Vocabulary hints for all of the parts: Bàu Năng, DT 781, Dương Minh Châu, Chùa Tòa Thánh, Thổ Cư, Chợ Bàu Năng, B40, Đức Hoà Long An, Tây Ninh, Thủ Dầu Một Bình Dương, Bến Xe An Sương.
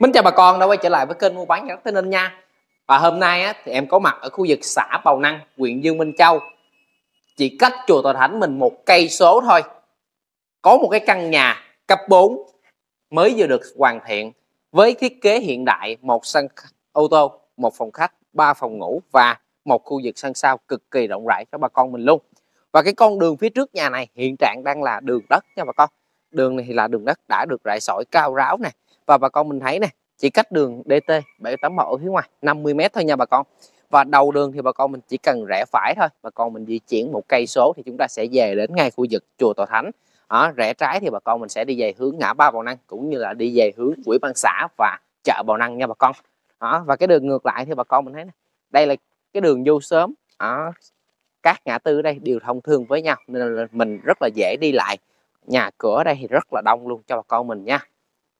Mến chào bà con đã quay trở lại với kênh mua bán nhà đất Tây Ninh nha. Và hôm nay á, thì em có mặt ở khu vực xã Bàu Năng, huyện Dương Minh Châu. Chỉ cách chùa Tòa Thánh mình một cây số thôi. Có một cái căn nhà cấp 4 mới vừa được hoàn thiện với thiết kế hiện đại, một sân ô tô, một phòng khách, 3 phòng ngủ và một khu vực sân sau cực kỳ rộng rãi cho bà con mình luôn. Và cái con đường phía trước nhà này hiện trạng đang là đường đất nha bà con. Đường này thì là đường đất đã được rải sỏi cao ráo nè. Và bà con mình thấy nè, chỉ cách đường DT 781 ở phía ngoài 50m thôi nha bà con. Và đầu đường thì bà con mình chỉ cần rẽ phải thôi, bà con mình di chuyển một cây số thì chúng ta sẽ về đến ngay khu vực chùa Tòa Thánh. Rẽ trái thì bà con mình sẽ đi về hướng ngã ba Bàu Năng, cũng như là đi về hướng Uỷ Ban Xã và chợ Bàu Năng nha bà con. Và cái đường ngược lại thì bà con mình thấy nè, đây là cái đường vô sớm. Các ngã tư ở đây đều thông thương với nhau nên là mình rất là dễ đi lại. Nhà cửa ở đây thì rất là đông luôn cho bà con mình nha.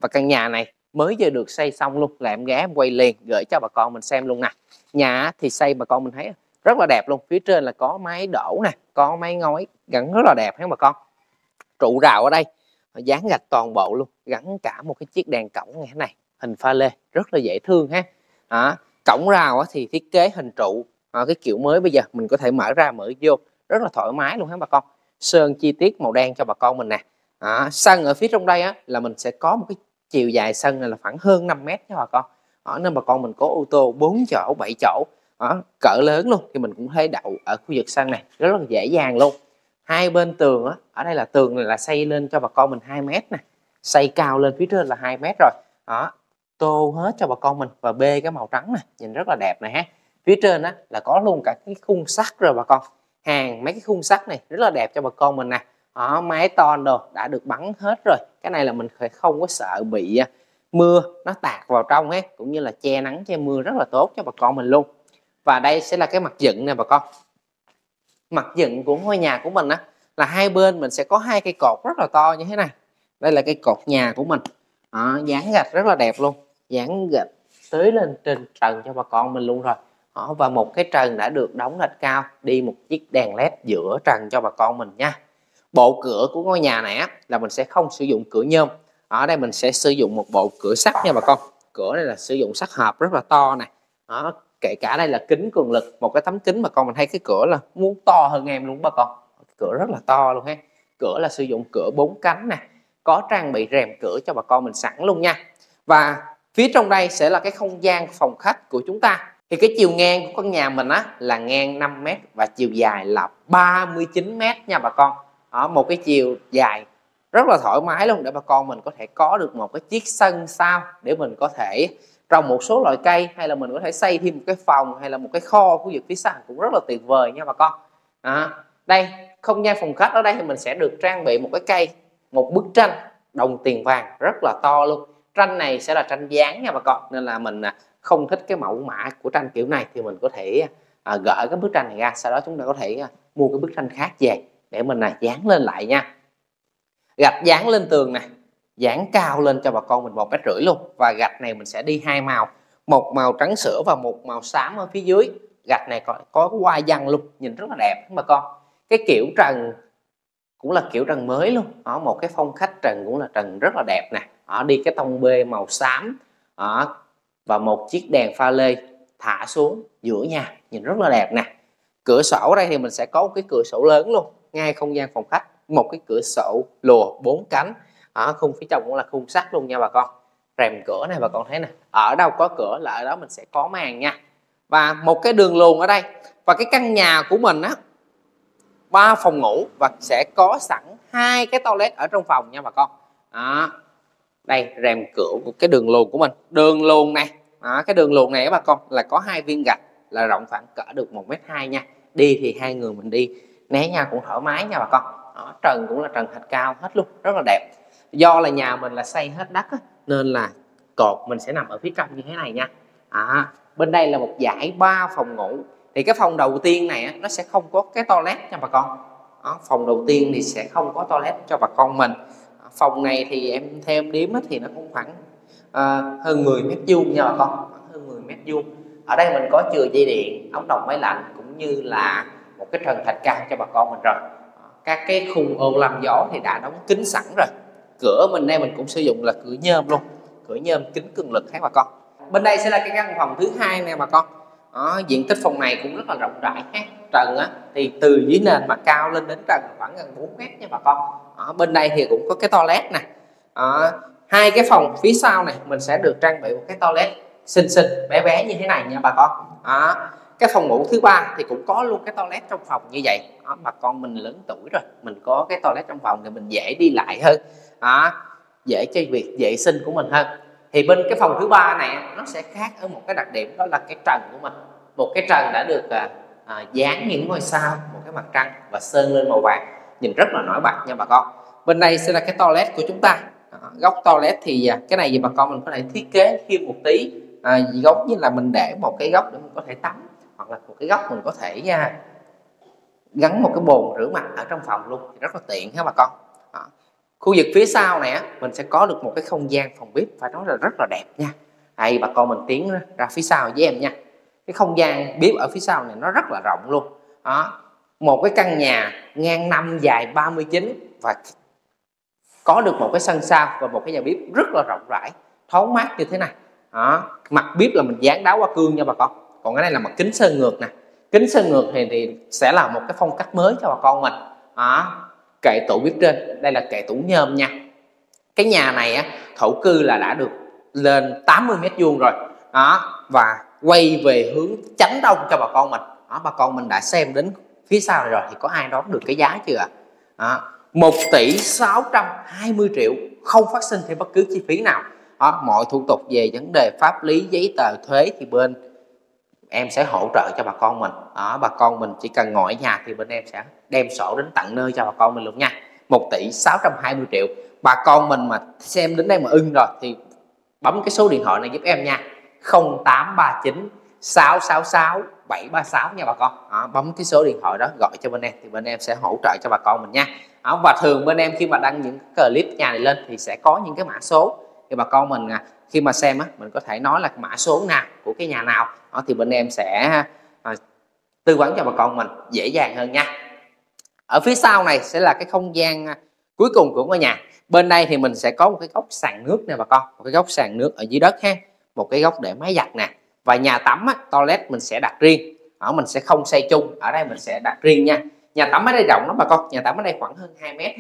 Và căn nhà này mới vừa được xây xong luôn, là em ghé em quay liền gửi cho bà con mình xem luôn nè. Nhà thì xây bà con mình thấy rất là đẹp luôn, phía trên là có mái đổ nè, có mái ngói gắn rất là đẹp hả bà con. Trụ rào ở đây dán gạch toàn bộ luôn, gắn cả một cái chiếc đèn cổng như thế này, hình pha lê rất là dễ thương ha. Cổng rào thì thiết kế hình trụ, cái kiểu mới bây giờ mình có thể mở ra mở vô rất là thoải mái luôn hả bà con. Sơn chi tiết màu đen cho bà con mình nè. Sân ở phía trong đây á, là mình sẽ có một cái chiều dài sân này là khoảng hơn 5m nha bà con. Nên bà con mình có ô tô 4 chỗ, 7 chỗ, cỡ lớn luôn thì mình cũng thấy đậu ở khu vực sân này rất là dễ dàng luôn. Hai bên tường á, ở đây là tường này là xây lên cho bà con mình 2m nè, xây cao lên phía trên là 2m rồi. Tô hết cho bà con mình và bê cái màu trắng này nhìn rất là đẹp này ha. Phía trên á là có luôn cả cái khung sắt rồi bà con. Mấy cái khung sắt này rất là đẹp cho bà con mình nè. Máy tôn đồ đã được bắn hết rồi, cái này là mình không có sợ bị mưa nó tạt vào trong ấy, cũng như là che nắng che mưa rất là tốt cho bà con mình luôn. Và đây sẽ là cái mặt dựng nè bà con. Mặt dựng của ngôi nhà của mình á, là hai bên mình sẽ có hai cây cột rất là to như thế này. Đây là cây cột nhà của mình, dán gạch rất là đẹp luôn, dán gạch tới lên trên trần cho bà con mình luôn rồi. Và một cái trần đã được đóng gạch cao, đi một chiếc đèn led giữa trần cho bà con mình nha. Bộ cửa của ngôi nhà này á, là mình sẽ không sử dụng cửa nhôm. Ở đây mình sẽ sử dụng một bộ cửa sắt nha bà con. Cửa này là sử dụng sắt hợp rất là to này. Kể cả đây là kính cường lực, một cái tấm kính mà con mình thấy cái cửa là muốn to hơn em luôn bà con. Cửa rất là to luôn ha. Cửa là sử dụng cửa 4 cánh nè, có trang bị rèm cửa cho bà con mình sẵn luôn nha. Và phía trong đây sẽ là cái không gian phòng khách của chúng ta. Thì cái chiều ngang của căn nhà mình á, là ngang 5m và chiều dài là 39m nha bà con. Ở một cái chiều dài rất là thoải mái luôn, để bà con mình có thể có được một cái chiếc sân sau để mình có thể trồng một số loại cây, hay là mình có thể xây thêm một cái phòng hay là một cái kho khu vực phía sau cũng rất là tuyệt vời nha bà con. Đây không gian phòng khách ở đây thì mình sẽ được trang bị một cái cây, một bức tranh đồng tiền vàng rất là to luôn. Tranh này sẽ là tranh dán nha bà con, nên là mình không thích cái mẫu mã của tranh kiểu này thì mình có thể gỡ cái bức tranh này ra, sau đó chúng ta có thể mua cái bức tranh khác về để mình dán lên lại nha. Gạch dán lên tường này, dán cao lên cho bà con mình 1m rưỡi luôn. Và gạch này mình sẽ đi hai màu, một màu trắng sữa và một màu xám ở phía dưới. Gạch này có hoa văn luôn, nhìn rất là đẹp bà con. Cái kiểu trần cũng là kiểu trần mới luôn. Một cái phong khách trần cũng là trần rất là đẹp nè. Đi cái tông bê màu xám và một chiếc đèn pha lê thả xuống giữa nhà, nhìn rất là đẹp nè. Cửa sổ ở đây thì mình sẽ có một cái cửa sổ lớn luôn, ngay không gian phòng khách, một cái cửa sổ lùa 4 cánh. Khung phía trong cũng là khung sắt luôn nha bà con. Rèm cửa này bà con thấy nè, ở đâu có cửa là ở đó mình sẽ có màn nha. Và một cái đường luồn ở đây. Và cái căn nhà của mình á, 3 phòng ngủ và sẽ có sẵn 2 cái toilet ở trong phòng nha bà con. Đây rèm cửa của cái đường luồn của mình. Đường luồn này, cái đường luồn này bà con là có 2 viên gạch, là rộng khoảng cỡ được 1m2 nha. Đi thì hai người mình đi né nhau cũng thoải mái nha bà con. Trần cũng là trần thạch cao hết luôn, rất là đẹp. Do là nhà mình là xây hết đất á, nên là cột mình sẽ nằm ở phía trong như thế này nha. Bên đây là một dãy 3 phòng ngủ. Thì cái phòng đầu tiên này á, nó sẽ không có cái toilet nha bà con. Phòng đầu tiên thì sẽ không có toilet cho bà con mình. Phòng này thì em theo em đếm á, thì nó cũng khoảng hơn 10m vuông nha bà con, hơn 10m vuông. Ở đây mình có chừa dây điện, ống đồng máy lạnh, cũng như là một cái trần thạch cao cho bà con mình rồi. Các cái khung ô làm gió thì đã đóng kín sẵn rồi. Cửa mình đây mình cũng sử dụng là cửa nhôm luôn, cửa nhôm kính cường lực khác bà con. Bên đây sẽ là cái căn phòng thứ hai nè bà con. Đó, diện tích phòng này cũng rất là rộng rãi ha. Trần á, thì từ dưới nền mà cao lên đến trần khoảng gần 4 mét nha bà con. Ở bên đây thì cũng có cái toilet nè. Hai cái phòng phía sau này mình sẽ được trang bị một cái toilet xinh xinh bé bé như thế này nha bà con. Cái phòng ngủ thứ ba thì cũng có luôn cái toilet trong phòng như vậy. Bà con mình lớn tuổi rồi, mình có cái toilet trong phòng thì mình dễ đi lại hơn, dễ cái việc vệ sinh của mình hơn. Thì bên cái phòng thứ ba này nó sẽ khác ở một cái đặc điểm, đó là cái trần của mình. Một cái trần đã được dán những ngôi sao, một cái mặt trăng và sơn lên màu vàng, nhìn rất là nổi bật nha bà con. Bên đây sẽ là cái toilet của chúng ta. Góc toilet thì cái này thì bà con mình có thể thiết kế thêm một tí, giống như là mình để một cái góc để mình có thể tắm, hoặc là một cái góc mình có thể gắn một cái bồn rửa mặt ở trong phòng luôn, rất là tiện ha bà con. Khu vực phía sau này mình sẽ có được một cái không gian phòng bếp, phải nói là rất là đẹp nha. Đây bà con mình tiến ra phía sau với em nha. Cái không gian bếp ở phía sau này nó rất là rộng luôn. Một cái căn nhà ngang 5 dài 39 và có được một cái sân sau và một cái nhà bếp rất là rộng rãi, thoáng mát như thế này. Mặt bếp là mình dán đá hoa cương nha bà con. Còn cái này là mặt kính sơn ngược nè. Kính sơn ngược thì sẽ là một cái phong cách mới cho bà con mình. Kệ tủ bếp trên, đây là kệ tủ nhôm nha. Cái nhà này thổ cư là đã được lên 80 m² rồi. Và quay về hướng chánh đông cho bà con mình. Bà con mình đã xem đến phía sau này rồi thì có ai đón được cái giá chưa ạ? 1 tỷ 620 triệu, không phát sinh thêm bất cứ chi phí nào. Mọi thủ tục về vấn đề pháp lý, giấy tờ, thuế thì bên em sẽ hỗ trợ cho bà con mình. Bà con mình chỉ cần ngồi ở nhà thì bên em sẽ đem sổ đến tận nơi cho bà con mình luôn nha. 1 tỷ 620 triệu. Bà con mình mà xem đến đây mà ưng rồi thì bấm cái số điện thoại này giúp em nha, 0839 666 736 nha bà con. Bấm cái số điện thoại đó gọi cho bên em thì bên em sẽ hỗ trợ cho bà con mình nha. Và thường bên em khi mà đăng những clip nhà này lên thì sẽ có những cái mã số, thì bà con mình khi mà xem mình có thể nói là mã số nào của cái nhà nào, thì bên em sẽ tư vấn cho bà con mình dễ dàng hơn nha. Ở phía sau này sẽ là cái không gian cuối cùng của ngôi nhà. Bên đây thì mình sẽ có một cái góc sàn nước nè bà con, một cái góc sàn nước ở dưới đất ha, một cái góc để máy giặt nè, và nhà tắm toilet mình sẽ đặt riêng, mình sẽ không xây chung, ở đây mình sẽ đặt riêng nha. Nhà tắm ở đây rộng lắm bà con, nhà tắm ở đây khoảng hơn 2 mét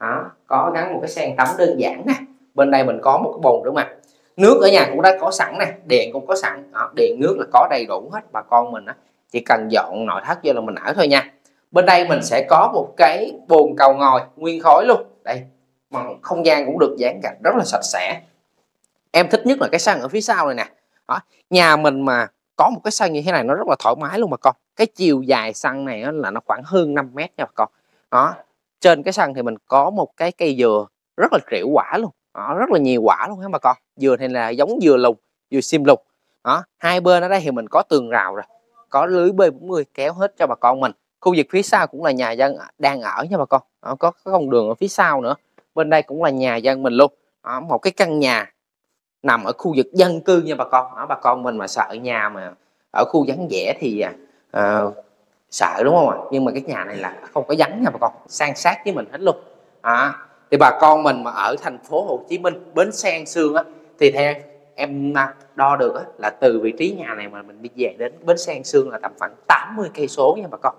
ha. Có gắn một cái sen tắm đơn giản nè. Bên đây mình có một cái bồn rửa mặt, nước ở nhà cũng đã có sẵn nè, điện cũng có sẵn, điện nước là có đầy đủ hết. Bà con mình chỉ cần dọn nội thất vô là mình ở thôi nha. Bên đây mình sẽ có một cái bồn cầu ngồi nguyên khối luôn, đây mà không gian cũng được dán gạch rất là sạch sẽ. Em thích nhất là cái sân ở phía sau này nè. Nhà mình mà có một cái sân như thế này nó rất là thoải mái luôn bà con. Cái chiều dài sân này là nó khoảng hơn 5 mét nha bà con. Trên cái sân thì mình có một cái cây dừa rất là triệu quả luôn. Rất là nhiều quả luôn hả bà con. Dừa thì là giống dừa lùng, dừa sim lùng. Hai bên ở đây thì mình có tường rào rồi, có lưới B40 kéo hết cho bà con mình. Khu vực phía sau cũng là nhà dân đang ở nha bà con. Có cái con đường ở phía sau nữa. Bên đây cũng là nhà dân mình luôn. Một cái căn nhà nằm ở khu vực dân cư nha bà con. Bà con mình mà sợ nhà mà ở khu vắng vẻ thì sợ đúng không ạ? Nhưng mà cái nhà này là không có vắng nha bà con, san sát với mình hết luôn. Thì bà con mình mà ở thành phố Hồ Chí Minh, Bến Xe An Sương thì theo em đo được là từ vị trí nhà này mà mình đi về đến Bến Xe An Sương là tầm khoảng 80 cây số nha bà con.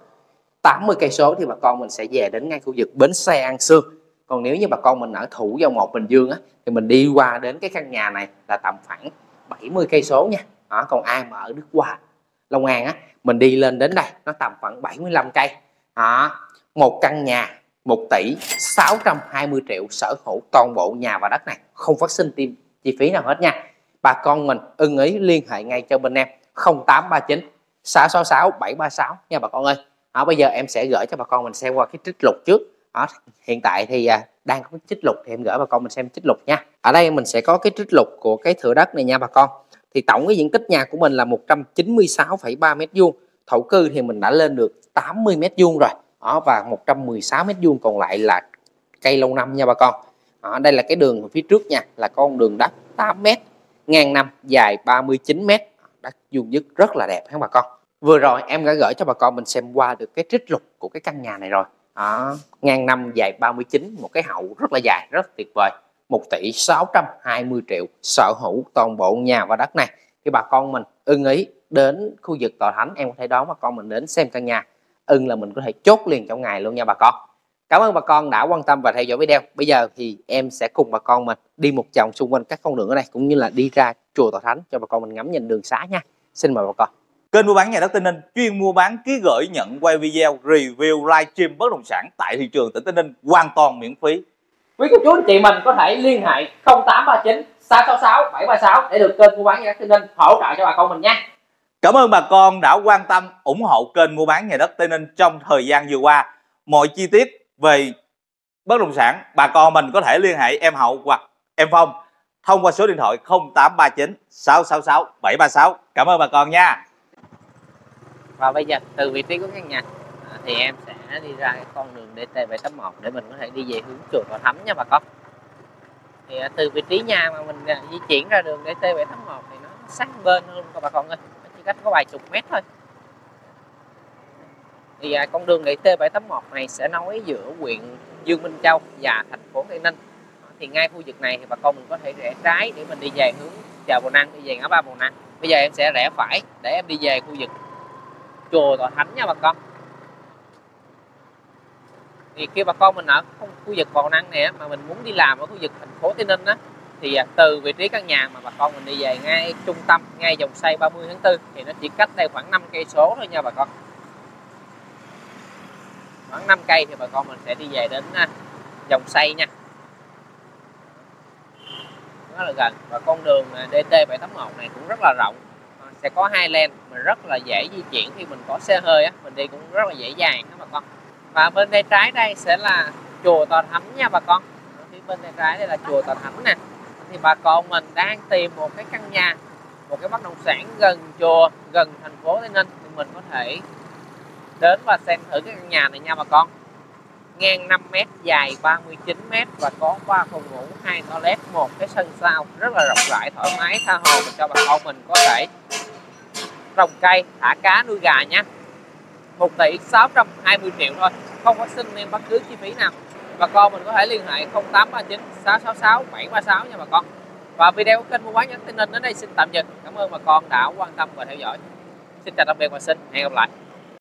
80 cây số thì bà con mình sẽ về đến ngay khu vực Bến Xe An Sương. Còn nếu như bà con mình ở Thủ Dầu Một Bình Dương thì mình đi qua đến cái căn nhà này là tầm khoảng 70 cây số nha. Còn ai mà ở Đức Hoà Long An mình đi lên đến đây nó tầm khoảng 75 cây. Một căn nhà 1 tỷ 620 triệu sở hữu toàn bộ nhà và đất này, không phát sinh thêm chi phí nào hết nha. Bà con mình ưng ý liên hệ ngay cho bên em 0839 666 736 nha bà con ơi. Bây giờ em sẽ gửi cho bà con mình xem qua cái trích lục trước. Hiện tại thì đang có trích lục thì em gửi bà con mình xem trích lục nha. Ở đây mình sẽ có cái trích lục của cái thửa đất này nha bà con. Thì tổng cái diện tích nhà của mình là 196,3 m², thổ cư thì mình đã lên được 80 m² rồi. Và 116 m² còn lại là cây lâu năm nha bà con. Đây là cái đường ở phía trước nha, là con đường đất 8 m, ngang 5 dài 39 m, đất vuông vức rất là đẹp hả bà con. Vừa rồi em đã gửi cho bà con mình xem qua được cái trích lục của cái căn nhà này rồi. Ngang 5 dài 39, một cái hậu rất là dài, rất tuyệt vời. 1 tỷ 620 triệu sở hữu toàn bộ nhà và đất này. Thì bà con mình ưng ý đến khu vực Tòa Thánh, em có thể đón bà con mình đến xem căn nhà, ưng là mình có thể chốt liền trong ngày luôn nha bà con. Cảm ơn bà con đã quan tâm và theo dõi video. Bây giờ thì em sẽ cùng bà con mình đi một vòng xung quanh các con đường ở đây, cũng như là đi ra chùa Tòa Thánh cho bà con mình ngắm nhìn đường xá nha. Xin mời bà con. Kênh mua bán nhà đất Tây Ninh chuyên mua bán, ký gửi, nhận, quay video, review, livestream bất động sản tại thị trường tỉnh Tây Ninh hoàn toàn miễn phí. Quý cô chú anh chị mình có thể liên hệ 0839 666 736 để được kênh mua bán nhà đất Tây Ninh hỗ trợ cho bà con mình nha. Cảm ơn bà con đã quan tâm ủng hộ kênh mua bán nhà đất Tây Ninh trong thời gian vừa qua. Mọi chi tiết về bất động sản bà con mình có thể liên hệ em Hậu hoặc em Phong thông qua số điện thoại 0839 666 736. Cảm ơn bà con nha. Và bây giờ từ vị trí của căn nhà thì em sẽ đi ra cái con đường DT 781 để mình có thể đi về hướng chùa Tòa Thánh nha bà con. Thì từ vị trí nhà mà mình di chuyển ra đường DT 781 thì nó sát bên luôn các bà con ơi, chỉ cách có vài chục mét thôi. Thì con đường DT 781 này sẽ nối giữa huyện Dương Minh Châu và thành phố Tây Ninh. Thì ngay khu vực này thì bà con mình có thể rẽ trái để mình đi về hướng chợ Bàu Năng, đi về ngã ba Bàu Năng. Bây giờ em sẽ rẽ phải để em đi về khu vực chùa Tòa Thánh nha bà con. Thì khi bà con mình ở khu vực Bàu Năng này mà mình muốn đi làm ở khu vực thành phố Tây Ninh á, thì từ vị trí căn nhà mà bà con mình đi về ngay trung tâm, ngay dòng xoay 30/4 thì nó chỉ cách đây khoảng 5 cây số thôi nha bà con. Khoảng 5 cây thì bà con mình sẽ đi về đến dòng xoay nha. Rất là gần, và con đường DT 781 này cũng rất là rộng. Sẽ có hai lane, mình rất là dễ di chuyển, khi mình có xe hơi á, mình đi cũng rất là dễ dàng đó bà con. Và bên tay trái đây sẽ là chùa Tòa Thánh nha bà con. Phía bên tay trái đây là chùa Tòa Thánh nè. Thì bà con mình đang tìm một cái căn nhà, một cái bất động sản gần chùa, gần thành phố Tây Ninh thì mình có thể đến và xem thử cái căn nhà này nha bà con. Ngang 5 m, dài 39 m và có 3 phòng ngủ, 2 toilet, 1 cái sân sau, rất là rộng rãi, thoải mái, tha hồ để cho bà con mình có thể trồng cây, thả cá, nuôi gà nha. 1 tỷ 620 triệu thôi, không có xin em bất cứ chi phí nào. Bà con mình có thể liên hệ 0839 666 736 nha bà con. Và video kênh mua bán nhà đất Tây Ninh đến đây xin tạm dừng. Cảm ơn bà con đã quan tâm và theo dõi. Xin chào tạm biệt và xin hẹn gặp lại.